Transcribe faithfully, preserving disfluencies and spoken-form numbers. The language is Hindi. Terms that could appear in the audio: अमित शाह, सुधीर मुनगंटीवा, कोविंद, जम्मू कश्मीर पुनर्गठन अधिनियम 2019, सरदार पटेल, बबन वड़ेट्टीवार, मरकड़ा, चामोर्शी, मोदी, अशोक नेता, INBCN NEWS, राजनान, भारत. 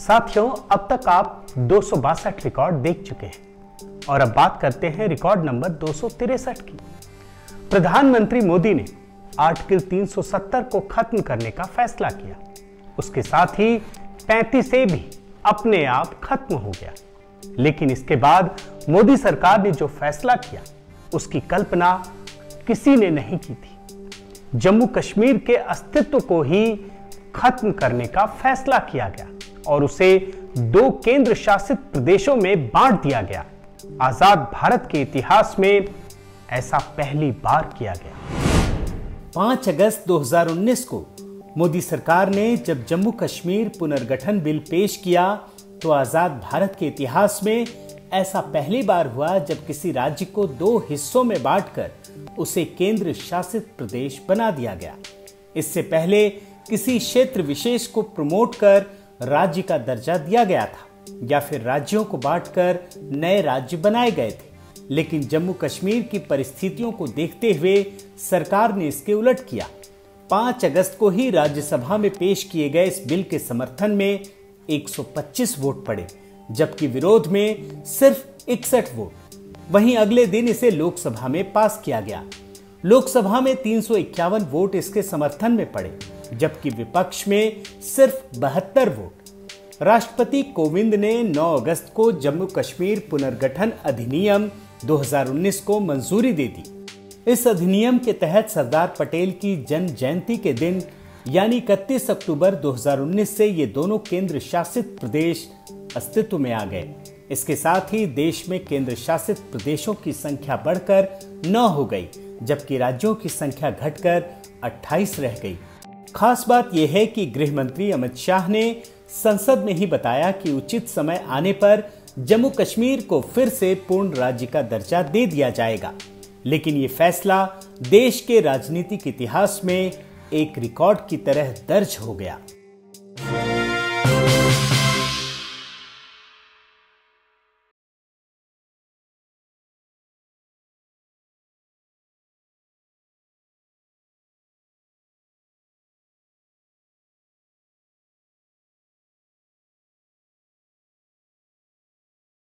साथियों, अब तक आप दो सौ बासठ रिकॉर्ड देख चुके हैं और अब बात करते हैं रिकॉर्ड नंबर दो सौ तिरसठ की। प्रधानमंत्री मोदी ने आर्टिकल तीन सौ सत्तर को खत्म करने का फैसला किया, उसके साथ ही पैंतीस ए भी अपने आप खत्म हो गया। लेकिन इसके बाद मोदी सरकार ने जो फैसला किया उसकी कल्पना किसी ने नहीं की थी। जम्मू कश्मीर के अस्तित्व को ही खत्म करने का फैसला किया गया और उसे दो केंद्र शासित प्रदेशों में बांट दिया गया। आजाद भारत के इतिहास में ऐसा पहली बार किया गया। पाँच अगस्त दो हज़ार उन्नीस को मोदी सरकार ने जब जम्मू कश्मीर पुनर्गठन बिल पेश किया तो आजाद भारत के इतिहास में ऐसा पहली बार हुआ जब किसी राज्य को दो हिस्सों में बांटकर उसे केंद्र शासित प्रदेश बना दिया गया। इससे पहले किसी क्षेत्र विशेष को प्रमोट कर राज्य का दर्जा दिया गया था या फिर राज्यों को बांटकर नए राज्य बनाए गए थे। लेकिन जम्मू कश्मीर की परिस्थितियों को देखते हुए सरकार ने इसके उलट किया। पाँच अगस्त को ही राज्यसभा में पेश किए गए इस बिल के समर्थन में एक सौ पच्चीस वोट पड़े जबकि विरोध में सिर्फ इकसठ वोट। वहीं अगले दिन इसे लोकसभा में पास किया गया। लोकसभा में तीन सौ इक्यावन वोट इसके समर्थन में पड़े जबकि विपक्ष में सिर्फ बहत्तर वोट। राष्ट्रपति कोविंद ने नौ अगस्त को जम्मू कश्मीर पुनर्गठन अधिनियम दो हज़ार उन्नीस को मंजूरी दे दी। इस अधिनियम के तहत सरदार पटेल की जन्म जयंती के दिन यानी इकतीस अक्टूबर दो हज़ार उन्नीस से ये दोनों केंद्र शासित प्रदेश अस्तित्व में आ गए। इसके साथ ही देश में केंद्र शासित प्रदेशों की संख्या बढ़कर नौ हो गई जबकि राज्यों की संख्या घटकर अट्ठाईस रह गई। खास बात यह है कि गृह मंत्री अमित शाह ने संसद में ही बताया कि उचित समय आने पर जम्मू कश्मीर को फिर से पूर्ण राज्य का दर्जा दे दिया जाएगा। लेकिन ये फैसला देश के राजनीतिक इतिहास में एक रिकॉर्ड की तरह दर्ज हो गया।